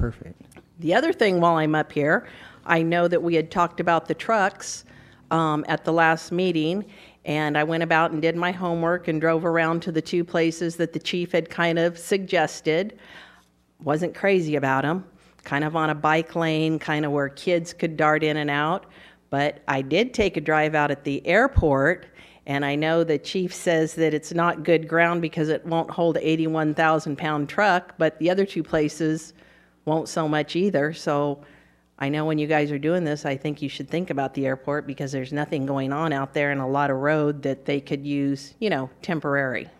Perfect. The other thing while I'm up here, I know that we had talked about the trucks at the last meeting, and I went about and did my homework and drove around to the two places that the chief had kind of suggested. Wasn't crazy about them. Kind of on a bike lane, kind of where kids could dart in and out. But I did take a drive out at the airport, and I know the chief says that it's not good ground because it won't hold an 81,000-pound truck, but the other two places won't so much either. So I know when you guys are doing this, I think you should think about the airport because there's nothing going on out there and a lot of road that they could use, you know, temporary.